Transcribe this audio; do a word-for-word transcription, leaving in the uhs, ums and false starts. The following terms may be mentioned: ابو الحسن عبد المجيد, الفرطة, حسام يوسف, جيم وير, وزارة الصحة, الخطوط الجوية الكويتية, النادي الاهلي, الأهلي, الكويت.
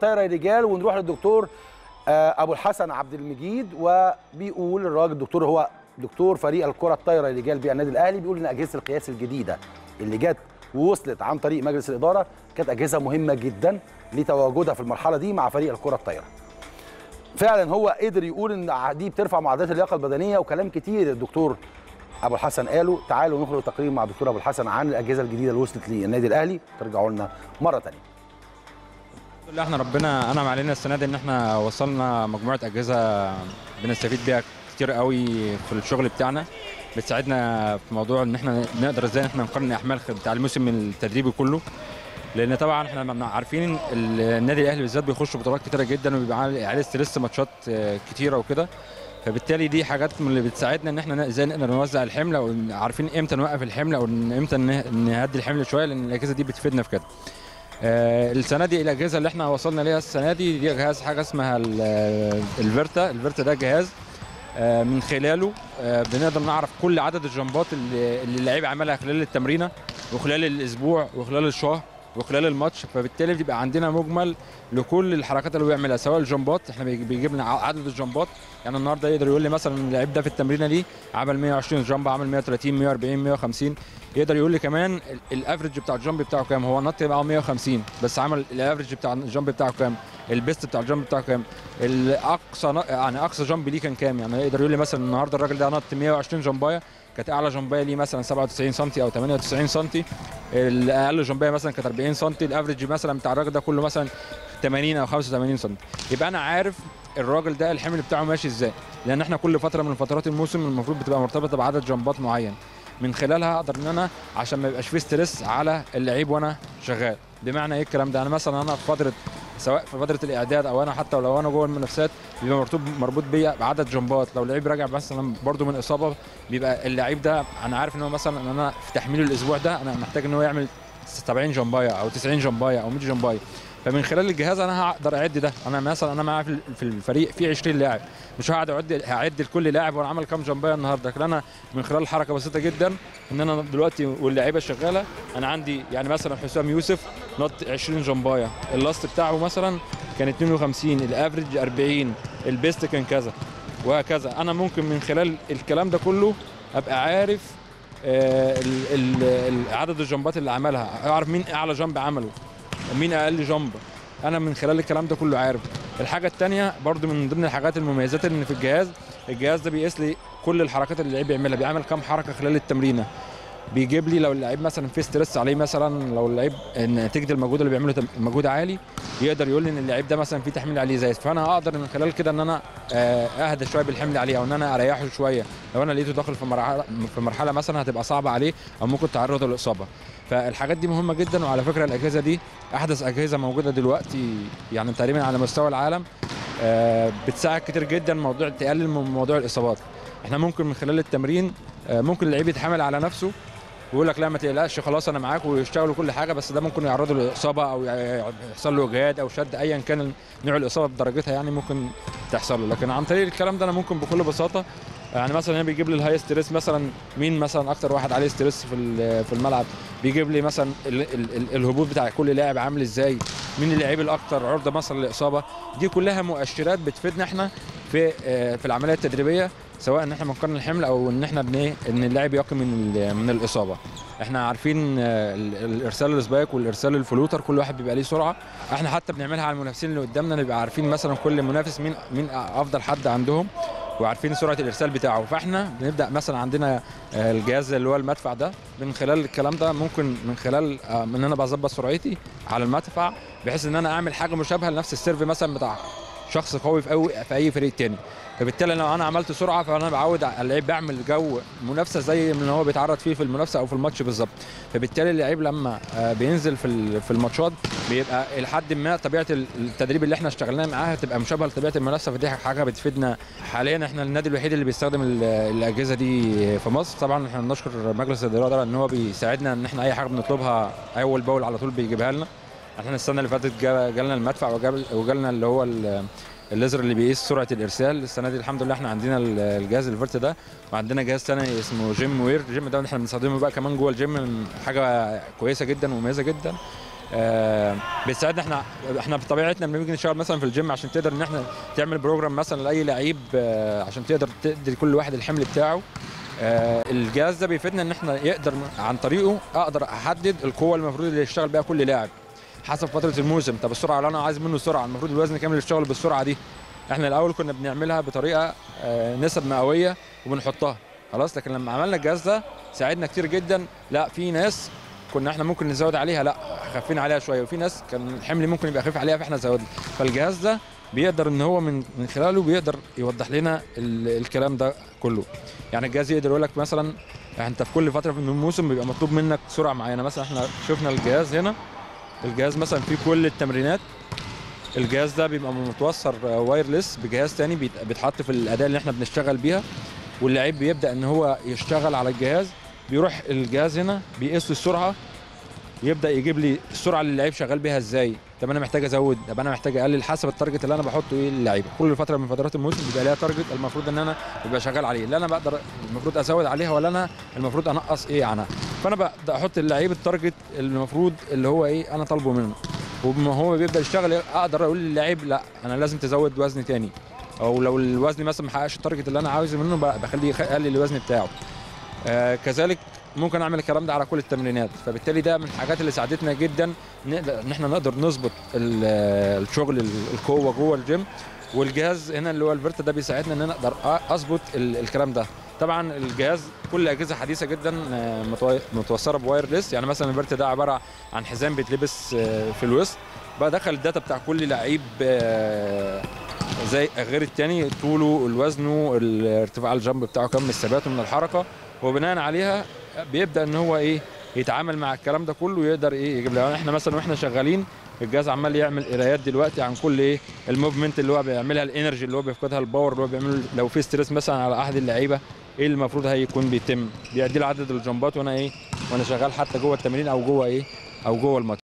طايره يا رجال. ونروح للدكتور ابو الحسن عبد المجيد، وبيقول الراجل الدكتور هو دكتور فريق الكره الطايره يا رجال بتاع النادي الاهلي، بيقول ان اجهزه القياس الجديده اللي جت ووصلت عن طريق مجلس الاداره كانت اجهزه مهمه جدا لتواجدها في المرحله دي مع فريق الكره الطايره. فعلا هو قدر يقول ان دي بترفع معدلات اللياقه البدنيه، وكلام كتير الدكتور ابو الحسن قاله. تعالوا نخرج تقرير مع الدكتور ابو الحسن عن الاجهزه الجديده اللي وصلت للنادي الاهلي. ترجعوا لنا مره ثانيه. الحمد لله احنا ربنا انعم علينا السنه دي ان احنا وصلنا مجموعه اجهزه بنستفيد بيها كتير قوي في الشغل بتاعنا، بتساعدنا في موضوع ان احنا نقدر ازاي ان احنا نقارن احمال بتاع الموسم التدريبي كله، لان طبعا احنا عارفين النادي الاهلي بالذات بيخش بطولات كتيره جدا وبيبقى عليه ستريس ماتشات كتيره وكده، فبالتالي دي حاجات من اللي بتساعدنا ان احنا ازاي نقدر نوزع الحمل او عارفين امتى نوقف الحمل او امتى نهدي الحمل شويه، لان الاجهزه دي بتفيدنا في كده. آه السنه دي الاجهزه اللي احنا وصلنا ليها السنه دي دي جهاز حاجه اسمها الفرطة. الفرطة ده جهاز آه من خلاله آه بنقدر نعرف كل عدد الجمبات اللي اللعيب عملها خلال التمرينه وخلال الاسبوع وخلال الشهر وخلال الماتش، فبالتالي بيبقى عندنا مجمل لكل الحركات اللي بيعملها، سواء الجمبات احنا بيجيب لنا عدد الجمبات. يعني النهارده يقدر يقول لي مثلا اللعيب ده في التمرينه دي عمل مية وعشرين جامب، عمل مية وتلاتين مية واربعين مية وخمسين، يقدر يقول لي كمان الافريج بتاع الجامب بتاعه كام، هو نط معاه مية وخمسين بس عمل الافريج بتاع الجامب بتاعه كام، البيست بتاع الجامب بتاعه كام، الاقصى يعني اقصى جامب ليه كان كام. يعني يقدر يقول لي مثلا النهارده الراجل ده نط مية وعشرين جامبايه، كانت اعلى جامبايه ليه مثلا سبعة وتسعين سم او تمانية وتسعين سم، الاقل جامبايه مثلا كانت اربعين سم، الافريج مثلا بتاع الراجل ده كله مثلا تمانين او خمسة وتمانين سم. يبقى انا عارف الراجل ده الحمل بتاعه ماشي ازاي، لان احنا كل فتره من فترات الموسم المفروض بتبقى مرتبطه بعدد جامبات معين، من خلالها اقدر ان انا عشان ما يبقاش فيه ستريس على اللعيب وانا شغال. بمعنى ايه الكلام ده؟ انا مثلا انا في فتره سواء في فتره الاعداد او انا حتى لو انا جوه المنافسات بيبقى مرتبط مربوط بيا بعدد جمبات، لو لعيب راجع مثلا برده من اصابه بيبقى اللعيب ده انا عارف ان هو مثلا ان انا في تحميله الاسبوع ده انا محتاج ان هو يعمل سبعين جمبايه او تسعين جمبايه او مية جمبايه، فمن خلال الجهاز انا هقدر اعد ده. انا مثلا انا معايا في الفريق في عشرين لاعب، مش هقعد اعد هعد لكل لاعب وانا عمل كام جمبايه النهارده، لكن انا من خلال حركه بسيطه جدا ان انا دلوقتي واللعيبه شغاله انا عندي يعني مثلا حسام يوسف نط عشرين جمبايه، اللاست بتاعه مثلا كان اتنين وخمسين، الافريج اربعين، البيست كان كذا وهكذا. انا ممكن من خلال الكلام ده كله ابقى عارف آه عدد الجمبات اللي عملها، اعرف مين اعلى جمب عمله ومين اقل جامب، انا من خلال الكلام ده كله عارف. الحاجه الثانيه برده من ضمن الحاجات المميزات اللي في الجهاز، الجهاز ده بيقيس لي كل الحركات اللي اللعيب بيعملها، بيعمل كام حركه خلال التمرينه، بيجيب لي لو اللعيب مثلا في ستريس عليه، مثلا لو اللعيب نتيجه المجهود اللي بيعمله مجهود عالي يقدر يقول لي ان اللعيب ده مثلا في تحميل عليه زايد، فانا اقدر من خلال كده ان انا اهدى شويه بالحمل عليه او ان انا اريحه شويه، لو انا لقيته داخل في مرحله في مرحله مثلا هتبقى صعبه عليه او ممكن تعرضه للاصابه. فالحاجات دي مهمه جدا. وعلى فكره الاجهزه دي احدث اجهزه موجوده دلوقتي يعني تقريبا على مستوى العالم، بتساعد كتير جدا موضوع تقلل من موضوع الاصابات. احنا ممكن من خلال التمرين ممكن اللعيب يتحمل على نفسه ويقول لك لا ما تقلقش خلاص انا معاك ويشتغلوا كل حاجه، بس ده ممكن يعرضه لاصابه او يحصل له جهاد او شد ايا كان نوع الاصابه بدرجتها، يعني ممكن تحصل له. لكن عن طريق الكلام ده انا ممكن بكل بساطه يعني مثلا هنا بيجيب لي الهاي ستريس، مثلا مين مثلا اكتر واحد عليه ستريس في في الملعب، بيجيب لي مثلا ال ال ال الهبوط بتاع كل لاعب عامل ازاي، مين اللاعب الاكثر عرضه مثلا للاصابه. دي كلها مؤشرات بتفيدنا احنا في في العمليه التدريبيه، سواء ان احنا بنقارن الحمل او ان احنا بن ان اللاعب يقي من من الاصابه. احنا عارفين الارسال السبايك والارسال الفلوتر كل واحد بيبقى ليه سرعه، احنا حتى بنعملها على المنافسين اللي قدامنا، نبقى عارفين مثلا كل منافس مين مين افضل حد عندهم وعارفين سرعه الارسال بتاعه. فاحنا بنبدا مثلا عندنا الجهاز اللي هو المدفع ده، من خلال الكلام ده ممكن من خلال ان انا بظبط سرعتي على المدفع بحيث ان انا اعمل حاجه مشابهه لنفس السيرف مثلا بتاع شخص قوي في, في اي فريق تاني، فبالتالي لو انا عملت سرعه فانا بعود اللعيب بعمل جو منافسه زي ما هو بيتعرض فيه في المنافسه او في الماتش بالظبط. فبالتالي اللعيب لما بينزل في في الماتشات بيبقى لحد ما طبيعه التدريب اللي احنا اشتغلناه معاها تبقى مشابهه لطبيعه المنافسه، فدي حاجه بتفيدنا. حاليا احنا النادي الوحيد اللي بيستخدم الاجهزه دي في مصر. طبعا احنا بنشكر مجلس الاداره ان هو بيساعدنا ان احنا اي حاجه بنطلبها اول باول على طول بيجيبها لنا. احنا السنه اللي فاتت جالنا المدفع وجالنا اللي هو الليزر اللي بيقيس سرعه الارسال. السنه دي الحمد لله احنا عندنا الجهاز الفرت ده، وعندنا جهاز ثاني اسمه جيم وير. الجيم ده احنا بنستخدمه بقى كمان جوه الجيم، حاجه كويسه جدا ومميزه جدا. بيساعدنا احنا احنا بطبيعتنا لما بنيجي نشتغل مثلا في الجيم عشان تقدر ان احنا تعمل بروجرام مثلا لاي لعيب عشان تقدر تدي كل واحد الحمل بتاعه. الجهاز ده بيفيدنا ان احنا يقدر عن طريقه اقدر احدد القوه المفروض اللي يشتغل بيها كل لاعب حسب فتره الموسم. طب السرعه اللي انا عايز منه سرعه، المفروض الوزن كامل يشتغل بالسرعه دي. احنا الاول كنا بنعملها بطريقه نسب مئويه وبنحطها خلاص، لكن لما عملنا الجهاز ده ساعدنا كتير جدا. لا في ناس كنا احنا ممكن نزود عليها، لا خفينا عليها شويه، وفي ناس كان الحمل ممكن يبقى خفيف عليها فاحنا زودنا. فالجهاز ده بيقدر ان هو من من خلاله بيقدر يوضح لنا الكلام ده كله. يعني الجهاز يقدر يقول لك مثلا انت في كل فتره من الموسم بيبقى مطلوب منك سرعه معينه. مثلا احنا شفنا الجهاز هنا، الجهاز مثلا فيه كل التمرينات. الجهاز ده بيبقى متوصل وايرلس بجهاز ثاني بيتحط في الاداه اللي احنا بنشتغل بيها، واللاعب بيبدا ان هو يشتغل على الجهاز. بيروح الجهاز هنا بيقيس السرعه، يبدا يجيب لي السرعه اللي اللاعب شغال بيها ازاي. طب انا محتاج ازود، طب انا محتاج اقلل، حسب التارجت اللي انا بحطه ايه للعيبه. كل فتره من فترات الموسم بيبقى ليها تارجت المفروض ان انا ببقى شغال عليه، اللي انا بقدر المفروض ازود عليها ولا انا المفروض انقص ايه عنها. فانا ببدا احط للعيب التارجت المفروض اللي هو ايه انا طالبه منه، وما هو بيبدا يشتغل اقدر اقول للعيب لا انا لازم تزود وزن تاني، او لو الوزن مثلا ما حققش التارجت اللي انا عاوزه منه بخليه يقلل الوزن بتاعه. آه كذلك ممكن اعمل الكلام ده على كل التمرينات. فبالتالي ده من الحاجات اللي ساعدتنا جدا ان احنا نقدر نظبط الشغل القوه جوه الجيم. والجهاز هنا اللي هو الفرطة ده بيساعدنا ان انا اقدر اظبط الكلام ده. طبعا الجهاز كل اجهزه حديثه جدا متوصله بوايرلس. يعني مثلا الفرطة ده عباره عن حزام بيتلبس في الوسط، بدخل الداتا بتاع كل لعيب زي غير التاني، طوله، الوزنه، ارتفاع الجنب بتاعه كام، الثبات من الحركه، وبناء عليها بيبدا ان هو ايه يتعامل مع الكلام ده كله ويقدر ايه يجيب لنا. يعني احنا مثلا واحنا شغالين الجهاز عمال يعمل قرايات دلوقتي عن كل ايه الموفمنت اللي هو بيعملها، الانرجي اللي هو بيفقدها، الباور اللي هو بيعمله، لو في ستريس مثلا على احد اللعيبه ايه المفروض هيكون بيتم، بيعدي لي عدد الجمبات وانا ايه وانا شغال حتى جوه التمرين او جوه ايه او جوه الماتش.